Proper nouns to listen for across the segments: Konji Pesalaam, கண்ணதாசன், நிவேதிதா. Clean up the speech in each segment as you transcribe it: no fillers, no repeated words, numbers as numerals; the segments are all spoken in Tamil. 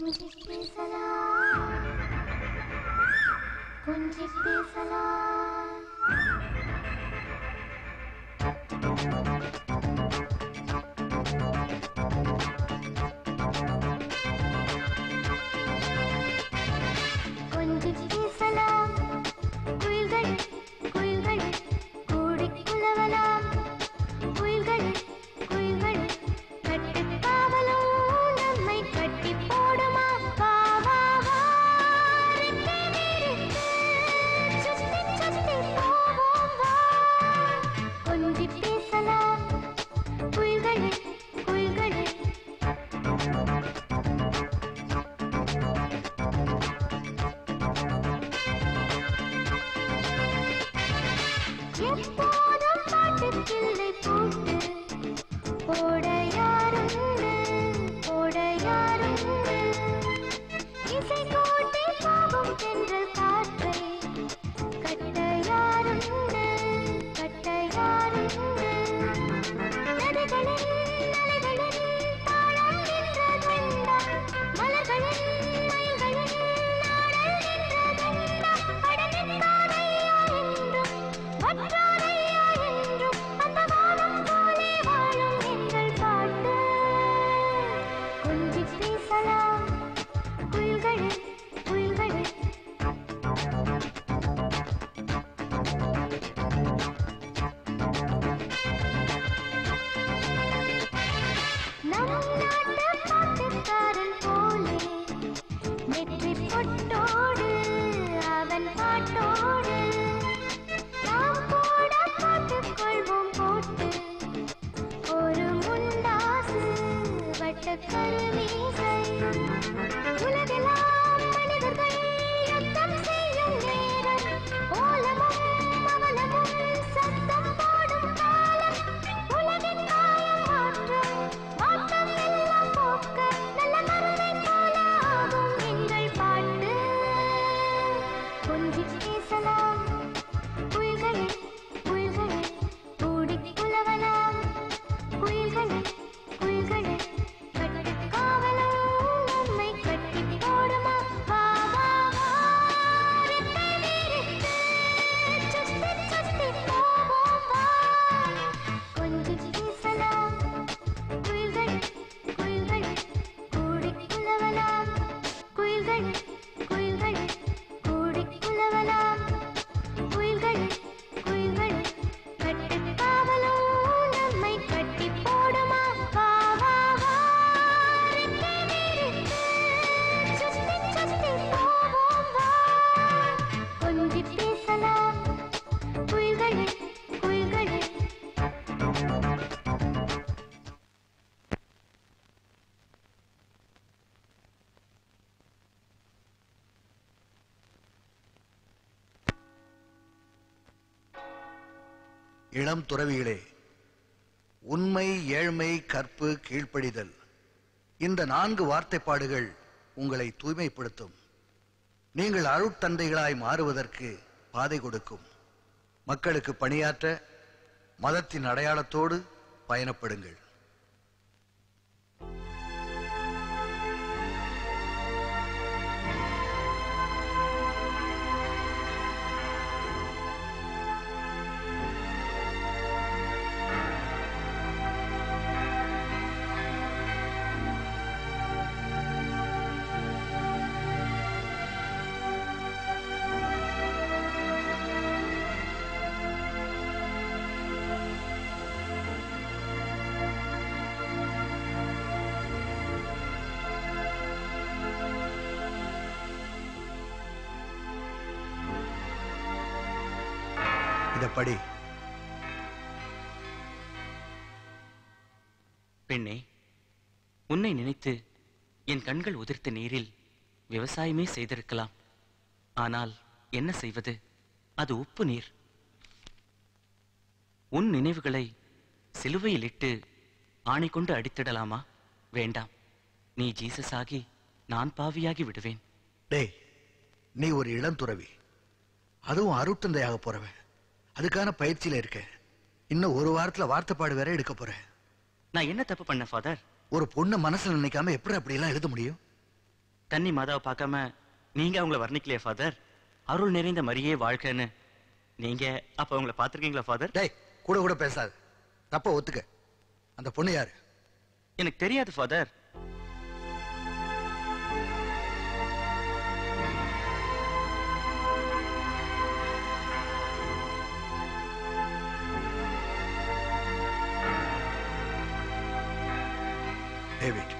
Konji Pesalaam, Konji Pesalaam. இளம் துறவிகளே, உண்மை, ஏழ்மை, கற்பு, கீழ்ப்படிதல் இந்த 4 வார்த்தைப்பாடுகள் உங்களை தூய்மைப்படுத்தும். நீங்கள் அருட்தந்தைகளாய் மாறுவதற்கு பாதை கொடுக்கும். மக்களுக்கு பணியாற்ற மதத்தின் அடையாளத்தோடு பயணப்படுங்கள். படி பெண்ணே, உன்னை நினைத்து என் கண்கள் உதிர்த்த நீரில் விவசாயமே செய்திருக்கலாம். ஆனால் என்ன செய்வது, அது உப்பு நீர். உன் நினைவுகளை சிலுவையில் இட்டு ஆணை கொண்டு அடித்திடலாமா? வேண்டாம், நீ ஜீசஸ் ஆகி நான் பாவியாகி விடுவேன். டேய், நீ ஒரு இளம் துறவி, அதுவும் அருட்தந்தையாக போறவன். அதுக்கான பயிற்சியில இருக்க. இன்னும் ஒரு வாரத்துல வார்த்தைப்பாடு வேற எடுக்க போறேன். நான் என்ன தப்பு பண்ண ஃபாதர்? ஒரு பொண்ணு மனசுல நினைக்காம எப்படி அப்படி எல்லாம் எழுத முடியும்? தண்ணி மாதாவை பார்க்காம நீங்க அவங்கள வர்ணிக்கலையே ஃபாதர். அருள் நிறைந்த மரியே வாழ்க்கைன்னு நீங்க அப்ப அவங்கள பார்த்துருக்கீங்களா ஃபாதர்? டேய், கூட கூட பேசாது, தப்ப ஒத்துக்க. அந்த பொண்ணு யாரு எனக்கு தெரியாது ஃபாதர். டேவிட்,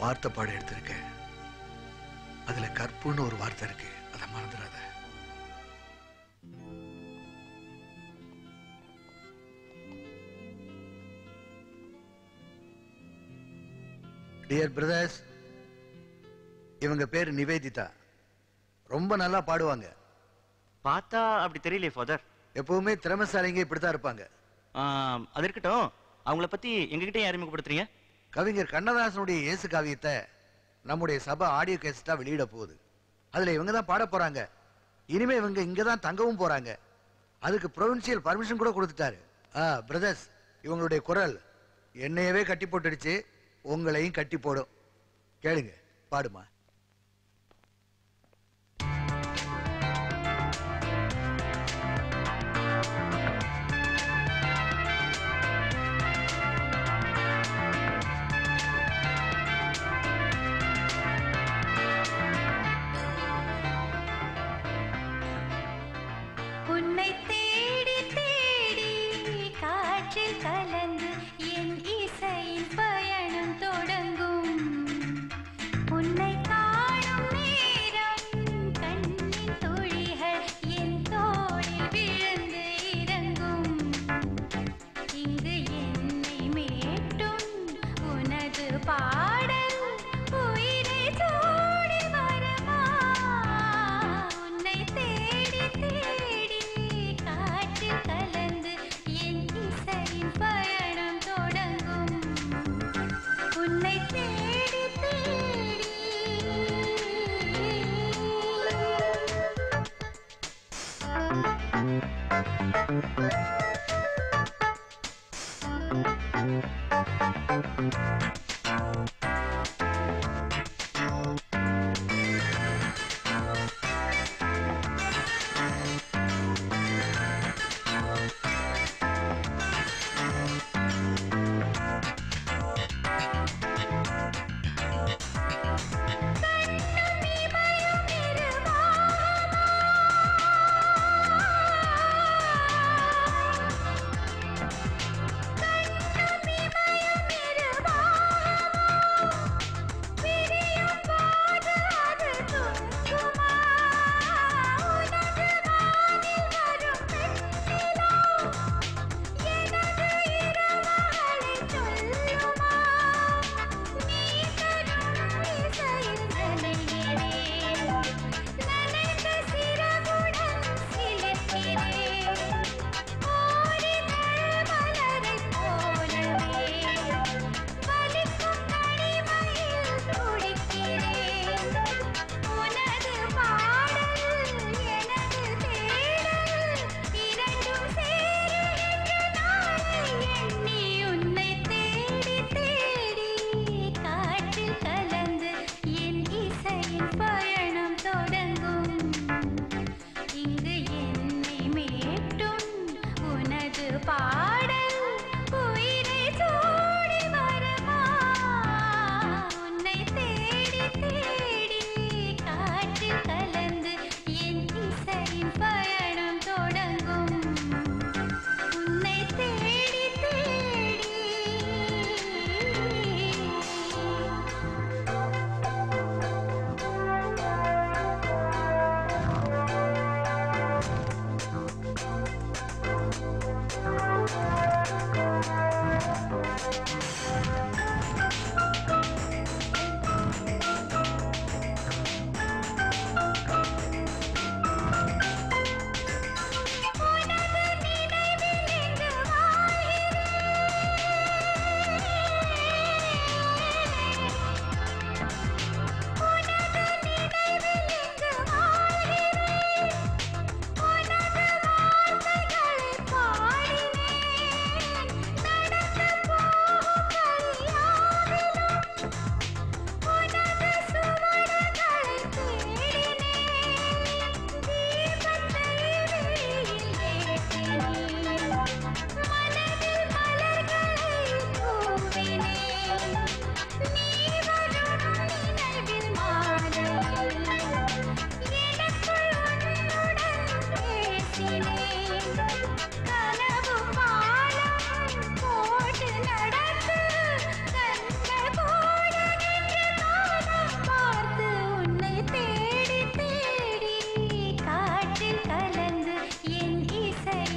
வார்த்தை பாடம் எடுத்திருக்க, அதுல கற்புன்னு ஒரு வார்த்தை இருக்கு, அதை மறந்துடாத. டியர் பிரதர்ஸ், இவங்க பேரு நிவேதிதா, ரொம்ப நல்லா பாடுவாங்க. பார்த்தா அப்படி தெரியலையே ஃபாதர். எப்பவுமே திறமைசாலிங்க இப்படித்தான் இருப்பாங்க. அது இருக்கட்டும், அவங்கள பத்தி எங்ககிட்ட அறிமுகப்படுத்துறீங்க? கவிஞர் கண்ணதாசனுடைய இயேசு காவியத்தை நம்முடைய சபை ஆடியோ கேசட்டா வெளியிட போகுது. அதில் இவங்க தான் பாட போறாங்க. இனிமே இவங்க இங்கே தான் தங்கவும் போறாங்க. அதுக்கு ப்ரொவின்சியல் பர்மிஷன் கூட கொடுத்துட்டாரு. பிரதர்ஸ், இவங்களுடைய குரல் என்னையவே கட்டி போட்டுடுச்சு, உங்களையும் கட்டி போடும். கேளுங்க, பாடுமா.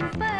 Konji Pesalaam.